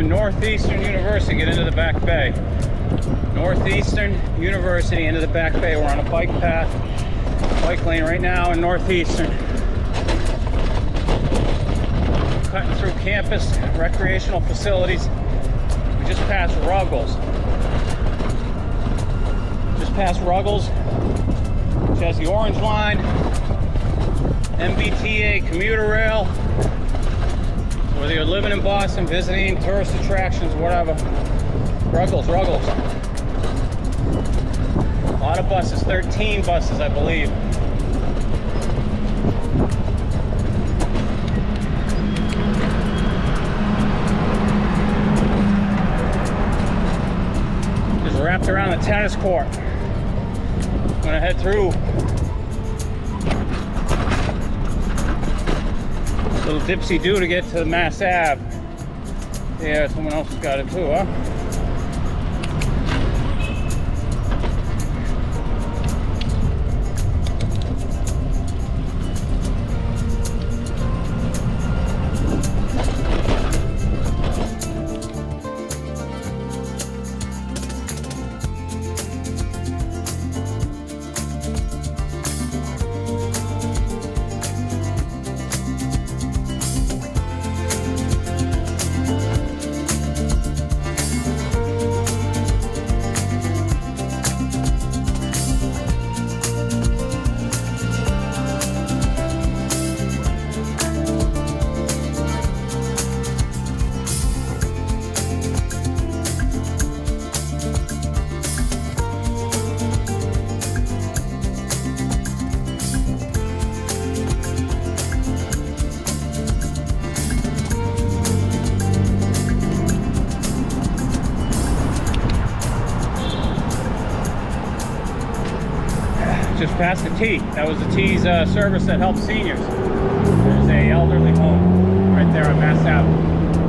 through Northeastern University, get into the Back Bay. Northeastern University into the Back Bay. We're on a bike path, bike lane right now in Northeastern. Cutting through campus, recreational facilities. We just passed Ruggles. Just past Ruggles, which has the orange line, MBTA commuter rail. Whether you're living in Boston, visiting tourist attractions, whatever, Ruggles. A lot of buses, 13 buses, I believe. Wrapped around the tennis court. I'm gonna head through a little dipsy-doo to get to the Mass Ave. Yeah, someone else has got it too, Just past the T. That was the T's service that helps seniors. There's a elderly home right there on Mass Ave.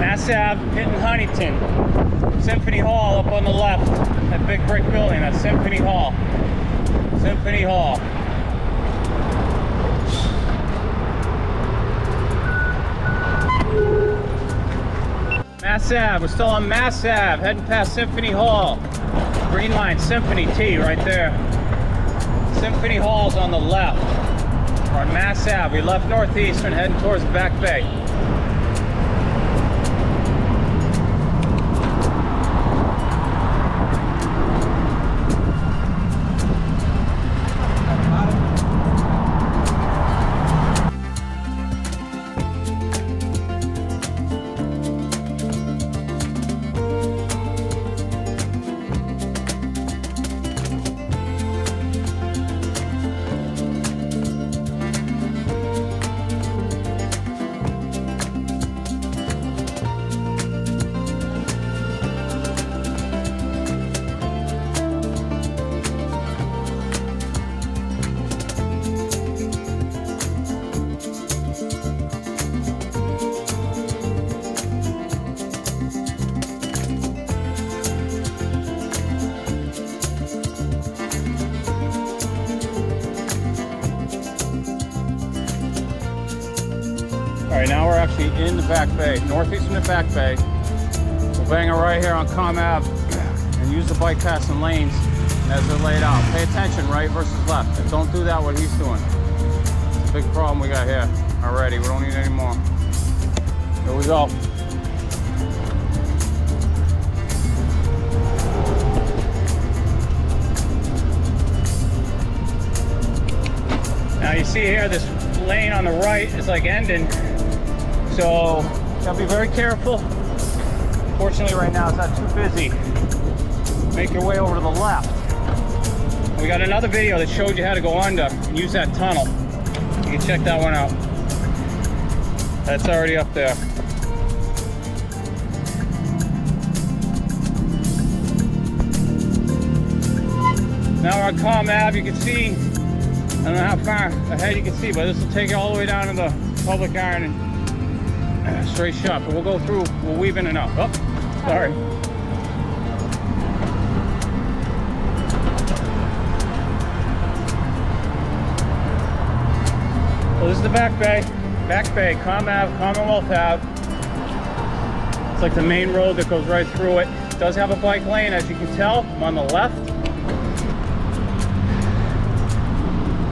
Mass Ave, Pitt and Huntington. Symphony Hall up on the left. That big brick building, that's Symphony Hall. Symphony Hall. Mass Ave, we're still on Mass Ave, heading past Symphony Hall. Green line, Symphony T right there. Symphony Hall's on the left. We're on Mass Ave. We left Northeastern, heading towards Back Bay. All right, now we're actually in the Back Bay, northeastern of Back Bay. We'll bang it right here on Com Ave and use the bike paths and lanes as they're laid out. Pay attention, right versus left, and don't do that what he's doing. It's a big problem we got here already. We don't need any more. Here we go. Now you see here, this lane on the right is like ending. So, gotta be very careful. Fortunately, right now it's not too busy. Make your way over to the left. We got another video that showed you how to go under and use that tunnel. You can check that one out. That's already up there. Now we're on Com Ave. You can see, I don't know how far ahead you can see, but this will take you all the way down to the public garden. Straight shot, but we'll go through, we'll weave in and out. Oh, sorry. Well, this is the Back Bay, Com Ave, Commonwealth Ave. It's like the main road that goes right through it. It does have a bike lane, as you can tell. I'm on the left.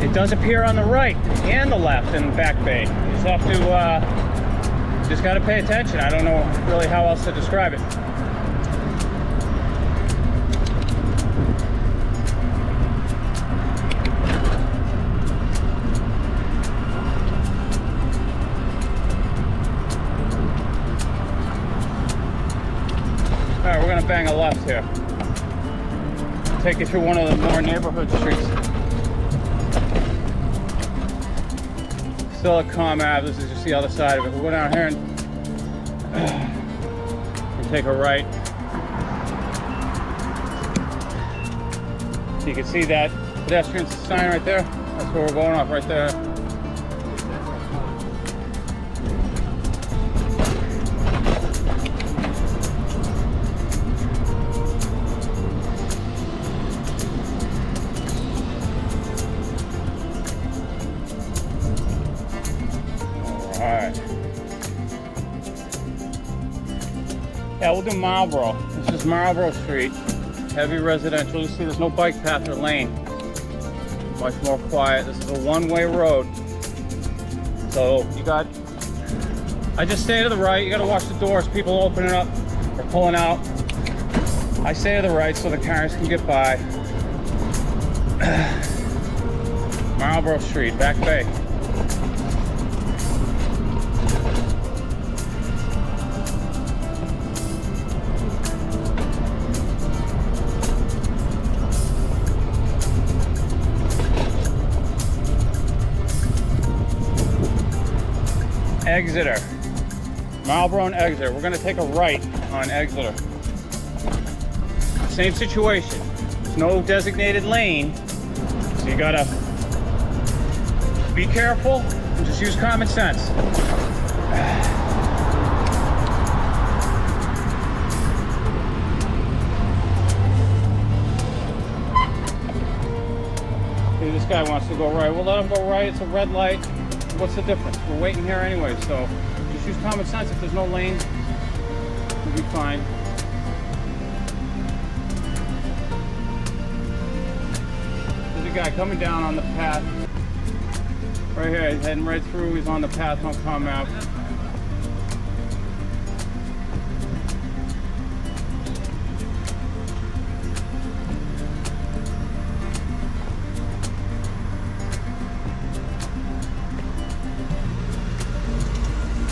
It does appear on the right and the left in Back Bay. You just have to, just gotta pay attention. I don't know really how else to describe it. All right, we're gonna bang a left here. Take you through one of the more neighborhood streets. Still at Com Ave, this is just the other side of it. We'll go down here and take a right. So you can see that pedestrian sign right there. That's where we're going off, right there. Yeah, we'll do Marlboro. This is Marlboro Street, heavy residential. You see there's no bike path or lane. Much more quiet. This is a one-way road. So you got, I just stay to the right. You got to watch the doors. People opening up or pulling out. I stay to the right so the cars can get by. Marlboro Street, Back Bay. Exeter, Marlboro and Exeter. We're gonna take a right on Exeter. Same situation, there's no designated lane, so you gotta be careful and just use common sense. See, this guy wants to go right, we'll let him go right, it's a red light. What's the difference? We're waiting here anyway, so just use common sense. If there's no lane, we'll be fine. There's a guy coming down on the path. Right here, he's heading right through. He's on the path on Com Ave.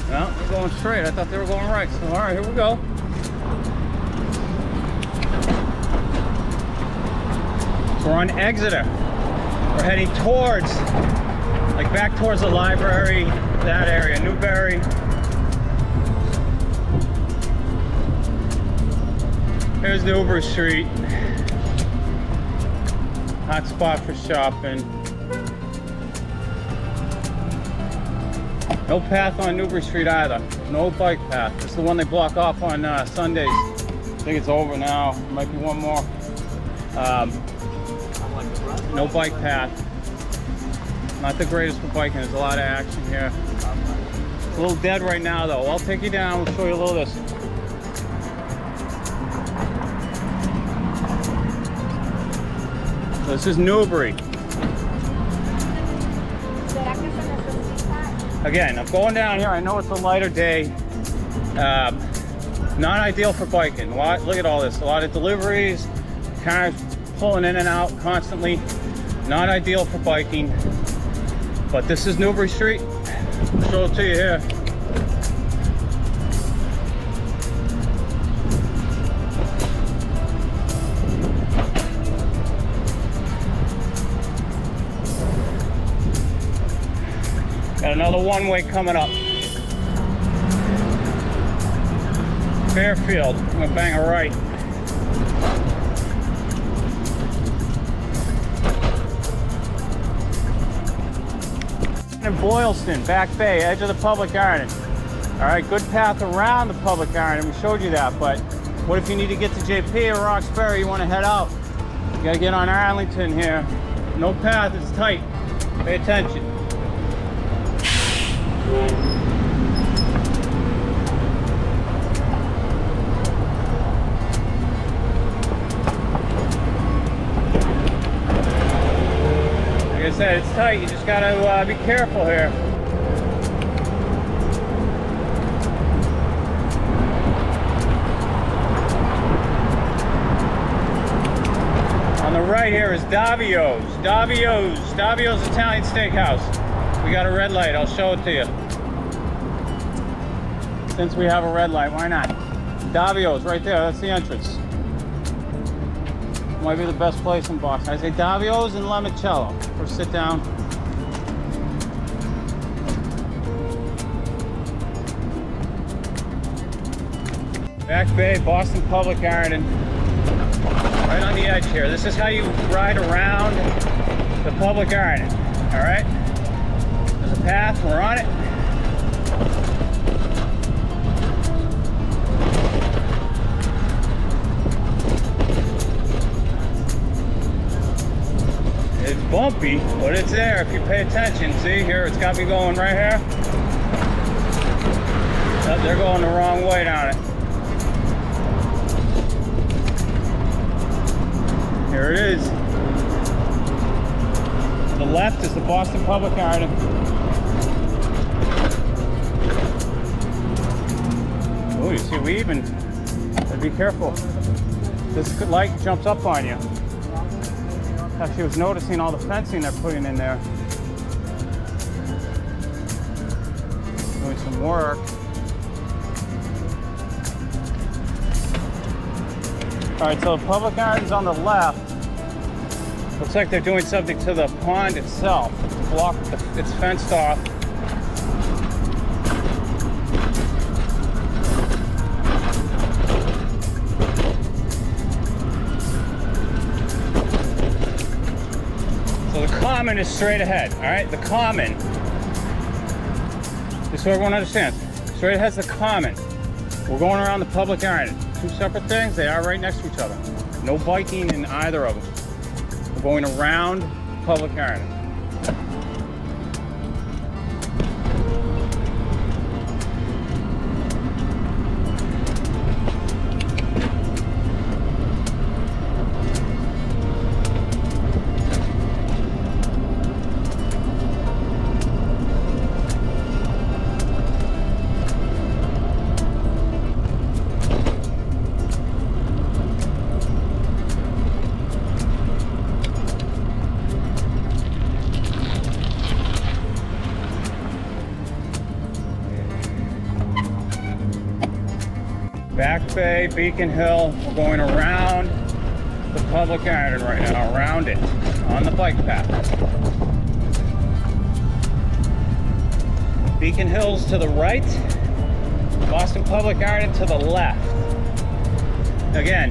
No, they're going straight. I thought they were going right. So, all right, here we go. So we're on Exeter. We're heading towards, like back towards the library, that area, Newbury. Here's Newbury Street. Hot spot for shopping. No path on Newbury Street either. No bike path. It's the one they block off on Sundays. I think it's over now. Might be one more. No bike path. Not the greatest for biking. There's a lot of action here. It's a little dead right now though. I'll take you down. We'll show you a little of this. So this is Newbury. Again, I'm going down here. I know it's a lighter day. Not ideal for biking. Look at all this. A lot of deliveries, cars pulling in and out constantly. Not ideal for biking. But this is Newbury Street. I'll show it to you here. Another one-way coming up. Fairfield, I'm gonna bang a right. And Boylston, Back Bay, edge of the Public Garden. All right, good path around the Public Garden. We showed you that, but what if you need to get to JP or Roxbury, you wanna head out? You gotta get on Arlington here. No path, it's tight. Pay attention. said, it's tight. You just gotta be careful here. On the right here is Davio's. Davio's Italian Steakhouse. We got a red light. I'll show it to you. Since we have a red light, why not? Davio's right there. That's the entrance. Might be the best place in Boston. I say Davio's and La Micello for sit down. Back Bay, Boston Public Garden. Right on the edge here. This is how you ride around the public garden. All right. There's a path. We're on it. It's bumpy, but it's there if you pay attention. See here, it's got me going right here. Oh, they're going the wrong way down it. Here it is. To the left is the Boston Public Garden. Oh, you see, we even, be careful. This light jumps up on you. She was noticing all the fencing they're putting in there. Doing some work. All right, so the public garden's on the left. Looks like they're doing something to the pond itself. The block, it's fenced off. Common is straight ahead, all right? The common, just so everyone understands, straight ahead's the common. We're going around the public garden. Two separate things, they are right next to each other. No biking in either of them. We're going around the public garden. Back Bay, Beacon Hill, we're going around the public garden right now, around it, on the bike path. Beacon Hill's to the right, Boston Public Garden to the left. Again,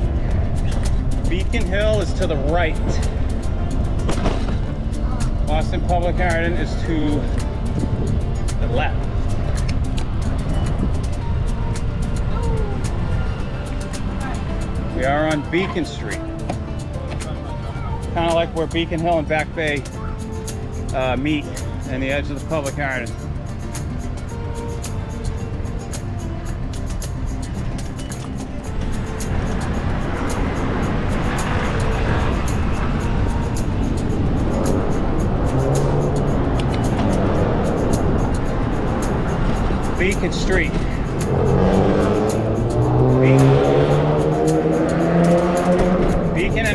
Beacon Hill is to the right. Boston Public Garden is to the left. We are on Beacon Street, kind of like where Beacon Hill and Back Bay meet, and the edge of the public garden. Beacon Street. Beacon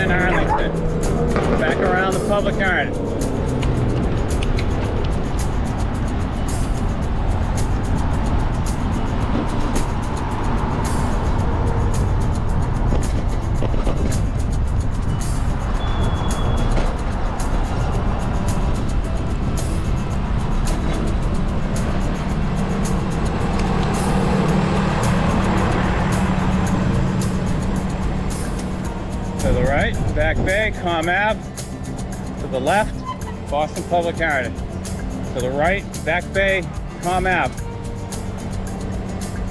and Arlington. Back around the public garden. Back Bay, Com Ave, to the left, Boston Public Garden, to the right, Back Bay, Com Ave,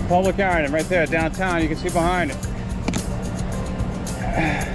Public Garden right there, downtown, you can see behind it.